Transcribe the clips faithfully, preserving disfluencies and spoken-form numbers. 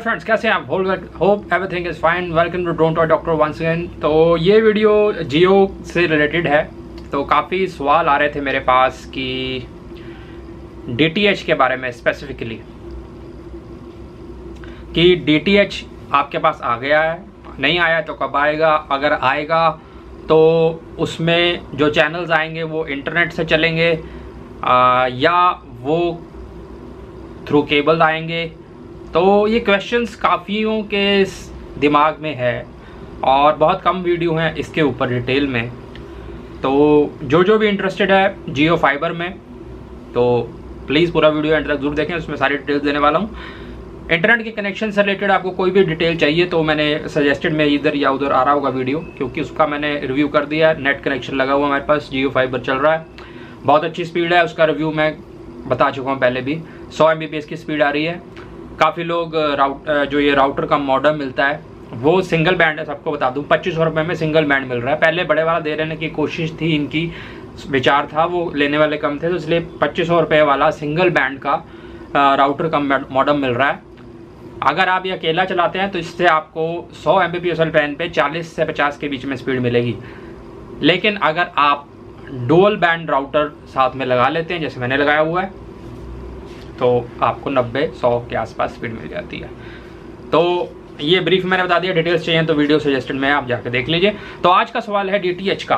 Friends कैसे हैं आप, hope everything is fine. Welcome to drone tech doctor once again. तो ये वीडियो जियो से रिलेटेड है। तो काफ़ी सवाल आ रहे थे मेरे पास कि डीटीएच के बारे में, स्पेसिफिकली कि डीटीएच आपके पास आ गया है, नहीं आया तो कब आएगा, अगर आएगा तो उसमें जो चैनल्स आएंगे वो इंटरनेट से चलेंगे आ, या वो थ्रू केबल आएंगे। तो ये क्वेश्चंस काफ़ियों के दिमाग में है और बहुत कम वीडियो हैं इसके ऊपर डिटेल में। तो जो जो भी इंटरेस्टेड है जियो फाइबर में तो प्लीज़ पूरा वीडियो एंड तक जरूर देखें, उसमें सारी डिटेल्स देने वाला हूँ। इंटरनेट के कनेक्शन से रिलेटेड आपको कोई भी डिटेल चाहिए तो मैंने सजेस्टेड में इधर या उधर आ रहा होगा वीडियो, क्योंकि उसका मैंने रिव्यू कर दिया है। नेट कनेक्शन लगा हुआ हमारे पास, जियो फाइबर चल रहा है, बहुत अच्छी स्पीड है, उसका रिव्यू मैं बता चुका हूँ पहले भी। सौ एम बी पी एस की स्पीड आ रही है। काफ़ी लोग राउट जो ये राउटर का मॉडल मिलता है वो सिंगल बैंड है, सबको बता दूं, पच्चीस सौ रुपये में सिंगल बैंड मिल रहा है। पहले बड़े वाला दे रहने की कोशिश थी, इनकी विचार था, वो लेने वाले कम थे तो इसलिए पच्चीस सौ रुपये वाला सिंगल बैंड का राउटर का मॉडल मिल रहा है। अगर आप ये अकेला चलाते हैं तो इससे आपको सौ एम बी पी एस वाले पैन पे चालीस से पचास के बीच में स्पीड मिलेगी। लेकिन अगर आप डुअल बैंड राउटर साथ में लगा लेते हैं जैसे मैंने लगाया हुआ है तो आपको नब्बे सौ के आसपास स्पीड मिल जाती है। तो ये ब्रीफ मैंने बता दिया, डिटेल्स चाहिए तो वीडियो सजेस्टेड में आप जाकर देख लीजिए। तो आज का सवाल है डीटीएच का,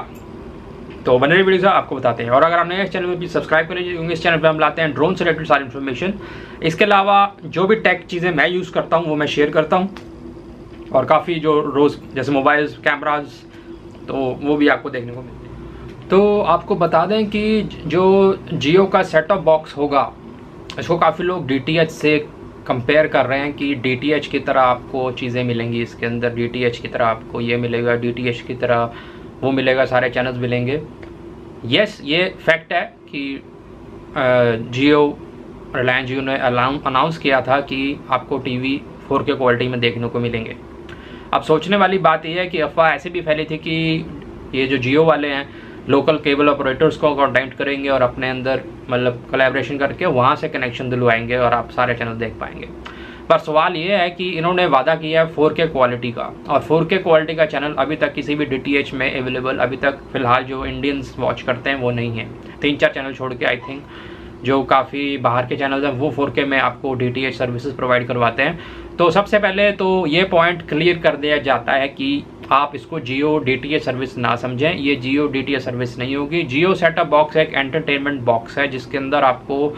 तो बने वीडियो से आपको बताते हैं। और अगर आपने इस चैनल में भी सब्सक्राइब कर लीजिए, क्योंकि इस चैनल पे हम लाते हैं ड्रोन से रिलेटेड सारी इन्फॉर्मेशन। इसके अलावा जो भी टेक चीज़ें मैं यूज़ करता हूँ वो मैं शेयर करता हूँ, और काफ़ी जो रोज़ जैसे मोबाइल्स, कैमराज, तो वो भी आपको देखने को मिलती। तो आपको बता दें कि जो जियो का सेट ऑफ बॉक्स होगा इसको काफ़ी लोग डीटीएच से कंपेयर कर रहे हैं कि डीटीएच की तरह आपको चीज़ें मिलेंगी इसके अंदर, डीटीएच की तरह आपको ये मिलेगा, डीटीएच की तरह वो मिलेगा, सारे चैनल्स मिलेंगे। यस, ये फैक्ट है कि जियो, रिलायंस जियो ने अनाउंस किया था कि आपको टीवी फोर के क्वालिटी में देखने को मिलेंगे। अब सोचने वाली बात यह है कि अफवाह ऐसे भी फैली थी कि ये जो जियो वाले हैं लोकल केबल ऑपरेटर्स को कॉन्टैक्ट करेंगे और अपने अंदर मतलब कोलैबोरेशन करके वहाँ से कनेक्शन दिलवाएंगे और आप सारे चैनल देख पाएंगे। पर सवाल ये है कि इन्होंने वादा किया है फोर के क्वालिटी का, और फोर के क्वालिटी का चैनल अभी तक किसी भी डीटीएच में अवेलेबल, अभी तक फ़िलहाल जो इंडियंस वॉच करते हैं वो नहीं है। तीन चार चैनल छोड़ के आई थिंक जो काफ़ी बाहर के चैनल हैं वो फोर के में आपको डीटीएच सर्विसेज प्रोवाइड करवाते हैं। तो सबसे पहले तो ये पॉइंट क्लियर कर दिया जाता है कि आप इसको जियो डीटीएच सर्विस ना समझें, ये जियो डीटीएच सर्विस नहीं होगी। जियो सेटअप बॉक्स एक एंटरटेनमेंट बॉक्स है जिसके अंदर आपको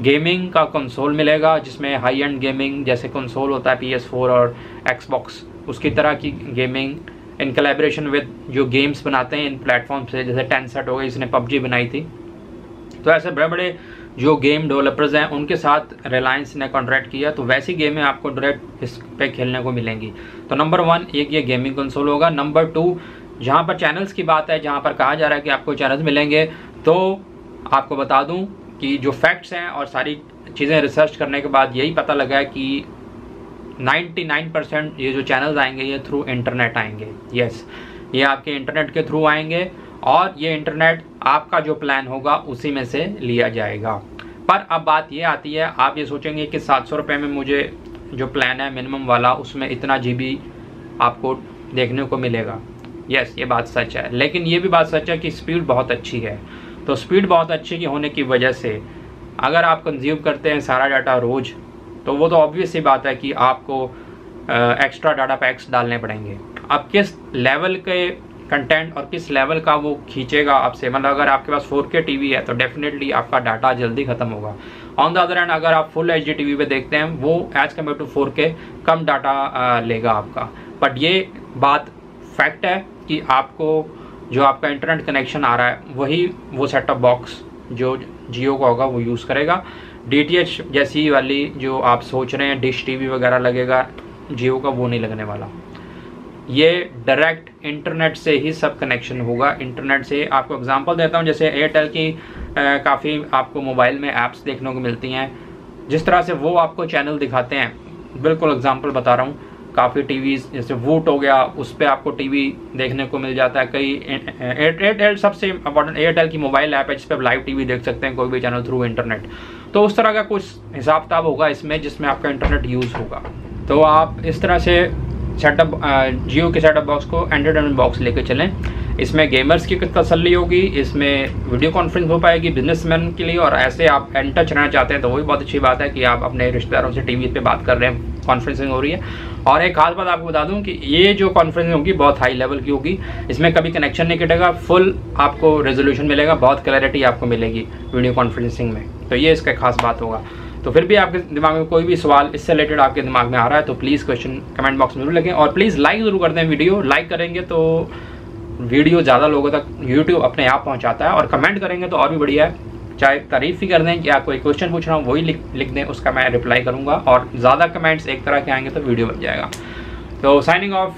गेमिंग का कंसोल मिलेगा, जिसमें हाई एंड गेमिंग जैसे कंसोल होता है पी एस फोर और एक्सबॉक्स, उसकी तरह की गेमिंग इन कोलैबोरेशन विद जो गेम्स बनाते हैं इन प्लेटफॉर्म से, जैसे टेंसेंट हो गई जिसने पबजी बनाई थी। तो ऐसे बड़े बड़े जो गेम डेवलपर्स हैं उनके साथ रिलायंस ने कॉन्ट्रैक्ट किया, तो वैसी गेमें आपको डायरेक्ट इस पे खेलने को मिलेंगी। तो नंबर वन एक ये गेमिंग कंसोल होगा। नंबर टू, जहाँ पर चैनल्स की बात है, जहाँ पर कहा जा रहा है कि आपको चैनल्स मिलेंगे, तो आपको बता दूं कि जो फैक्ट्स हैं और सारी चीज़ें रिसर्च करने के बाद यही पता लगा है कि नाइन्टी नाइन परसेंट ये जो चैनल्स आएंगे ये थ्रू इंटरनेट आएंगे। यस, ये आपके इंटरनेट के थ्रू आएंगे और ये इंटरनेट आपका जो प्लान होगा उसी में से लिया जाएगा। पर अब बात ये आती है, आप ये सोचेंगे कि सात सौ रुपये में मुझे जो प्लान है मिनिमम वाला उसमें इतना जीबी आपको देखने को मिलेगा। यस, ये बात सच है, लेकिन ये भी बात सच है कि स्पीड बहुत अच्छी है। तो स्पीड बहुत अच्छी की होने की वजह से अगर आप कंज्यूम करते हैं सारा डाटा रोज़ तो वो तो ऑब्वियस ही बात है कि आपको एक्स्ट्रा डाटा पैक्स डालने पड़ेंगे। अब किस लेवल के कंटेंट और किस लेवल का वो खींचेगा आपसे, मतलब अगर आपके पास फोर के टीवी है तो डेफिनेटली आपका डाटा जल्दी ख़त्म होगा। ऑन द अदर एंड अगर आप फुल एच डी टीवी पे देखते हैं वो एज़ कम्पेयर टू फोर के कम डाटा लेगा आपका। बट ये बात फैक्ट है कि आपको जो आपका इंटरनेट कनेक्शन आ रहा है वही वो सेट ऑफ बॉक्स जो जियो का होगा वो यूज़ करेगा। डी टी एच जैसी वाली जो आप सोच रहे हैं डिश टी वी वगैरह लगेगा जियो का, वो नहीं लगने वाला। ये डायरेक्ट इंटरनेट से ही सब कनेक्शन होगा, इंटरनेट से। आपको एग्जांपल देता हूँ, जैसे एयरटेल की काफ़ी आपको मोबाइल में ऐप्स देखने को मिलती हैं, जिस तरह से वो आपको चैनल दिखाते हैं, बिल्कुल एग्जांपल बता रहा हूँ। काफ़ी टीवीज़ जैसे वूट हो गया, उस पर आपको टीवी देखने को मिल जाता है। कई एयरटेल, सबसे इम्पोर्टेंट एयरटेल की मोबाइल ऐप है जिस पर आप लाइव टीवी देख सकते हैं कोई भी चैनल थ्रू इंटरनेट। तो उस तरह का कुछ हिसाब किताब होगा इसमें जिसमें आपका इंटरनेट यूज़ होगा। तो आप इस तरह से सेटअप जियो के सेटअप बॉक्स को एंटरटेनमेंट बॉक्स लेके चलें। इसमें गेमर्स की तसल्ली होगी, इसमें वीडियो कॉन्फ्रेंस हो पाएगी बिजनेसमैन के लिए, और ऐसे आप इन टच रहना चाहते हैं तो वही बहुत अच्छी बात है कि आप अपने रिश्तेदारों से टीवी पे बात कर रहे हैं, कॉन्फ्रेंसिंग हो रही है। और एक खास बात आपको बता दूं कि ये जो कॉन्फ्रेंसिंग होगी बहुत हाई लेवल की होगी, इसमें कभी कनेक्शन नहीं कटेगा, फुल आपको रेजोल्यूशन मिलेगा, बहुत क्लैरिटी आपको मिलेगी वीडियो कॉन्फ्रेंसिंग में, तो ये इसका खास बात होगा। तो फिर भी आपके दिमाग में कोई भी सवाल इससे रिलेटेड आपके दिमाग में आ रहा है तो प्लीज़ क्वेश्चन कमेंट बॉक्स में जरूर लिखें, और प्लीज़ लाइक ज़रूर कर दें वीडियो। लाइक करेंगे तो वीडियो ज़्यादा लोगों तक यूट्यूब अपने आप पहुंचाता है, और कमेंट करेंगे तो और भी बढ़िया है, चाहे तारीफ़ ही कर दें कि आप कोई क्वेश्चन पूछ रहा हूँ वही लिख लिख दें, उसका मैं रिप्लाई करूँगा, और ज़्यादा कमेंट्स एक तरह के आएंगे तो वीडियो बन जाएगा। तो signing off,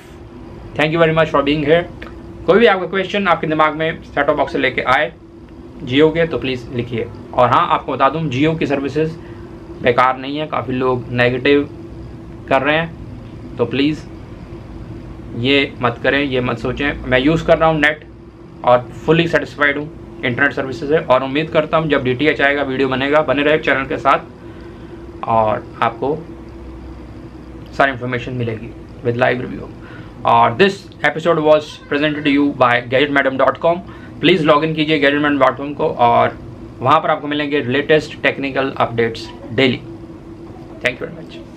thank you very much for being here. कोई भी आपका क्वेश्चन आपके दिमाग में सेट ऑफ बॉक्स से लेके आए जियो के तो प्लीज़ लिखिए। और हाँ, आपको बता दूँ जियो की सर्विसेज बेकार नहीं है, काफ़ी लोग नेगेटिव कर रहे हैं, तो प्लीज़ ये मत करें, ये मत सोचें। मैं यूज़ कर रहा हूँ नेट और फुली सेटिस्फाइड हूँ इंटरनेट सर्विसेज से, और उम्मीद करता हूँ जब डीटीएच आएगा वीडियो बनेगा, बने रहे चैनल के साथ और आपको सारी इन्फॉर्मेशन मिलेगी विद लाइव रिव्यू। और this episode was presented you by gadget madam dot com. Please log in कीजिए गैजेट मैडम डॉट कॉम को, और वहाँ पर आपको मिलेंगे latest technical updates daily. Thank you very much.